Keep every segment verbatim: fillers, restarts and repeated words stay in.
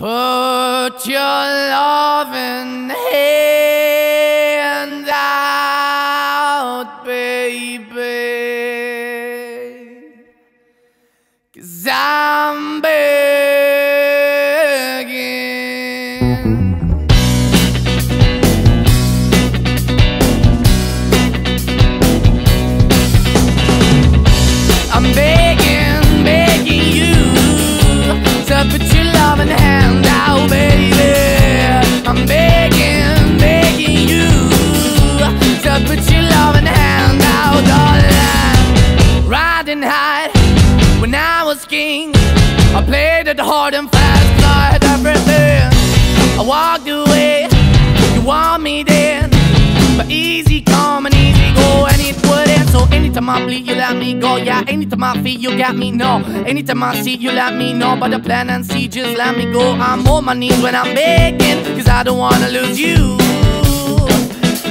Put your loving hand out, baby, 'cause I'm begging. I'm begging, begging you to put your loving hand out, baby. I'm begging, begging you to put your loving hand out, darling. Riding high when I was king, I played it hard and fast, like everything. I walked away, you want me then, but easy come and easy go, and it wouldn't. So anytime I bleed, you let me go, yeah. Anytime I feel, you got me, no. Anytime I see, you let me know. But the plan and see, just let me go. I'm on my knees when I'm begging, 'cause I don't wanna lose you.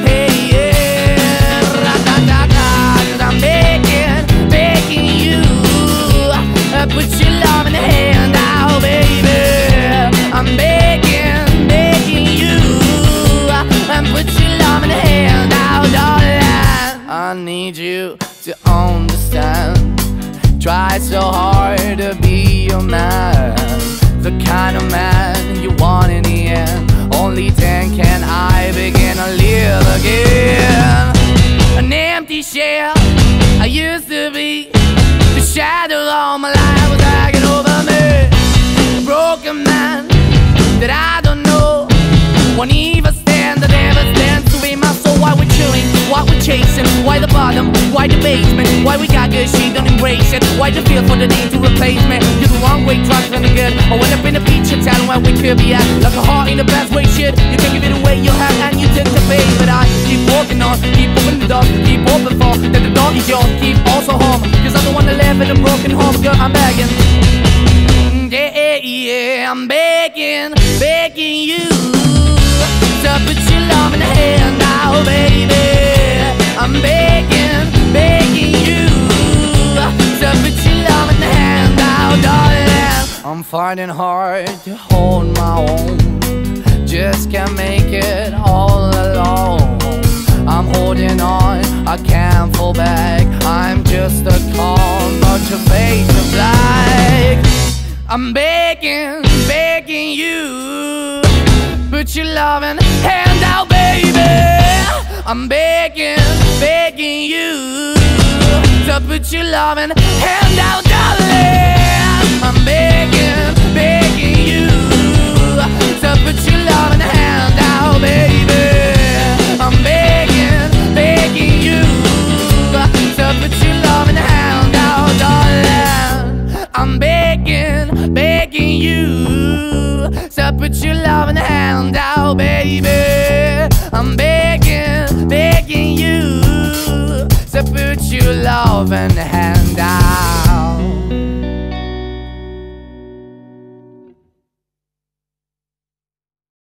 Hey, yeah, ra-da-da-da, 'cause I'm begging, begging you, put your loving hand out, baby. I'm begging, begging you, put your loving hand out, darling. I need you to understand, try so hard to be your man, the kind of man you want in the end. Only then can I begin to live again. An empty shell I used to be, the shadow all my life was hanging over me. A broken man that I don't know, won't even stand, that never stands to be my soul. Why we're chewing, why we're chasing, why the bottom, why the basement, why we got good, she don't embrace it, why the feel for the need to replace me. You're the wrong way, trying to the good. I went up in the feature town where we could be at, like a heart in the best way, shit. You can give it away, you have, and you take the bait. But I keep walking on, keep moving the door, keep open for, that the dog is yours, keep also home, 'cause I'm the one that live in a broken home, girl, I'm begging. Yeah, yeah, yeah, I'm begging, begging you to put your love in the hand out, baby. I'm begging, begging you to put your love in the hand out, darling. I'm finding hard to hold my own, just can't make it all alone. I'm holding on, I can't fall back, I'm just a call, but your face is black. I'm begging, begging you, put your loving hand out, baby. I'm begging, begging you, to put your loving hand out, darling. I'm begging, begging you, to put your loving hand out, baby. I'm begging, begging you, to put your loving hand out, darling. I'm begging, begging you, so put your loving hand out, baby. I'm begging, begging you, so put your loving hand out.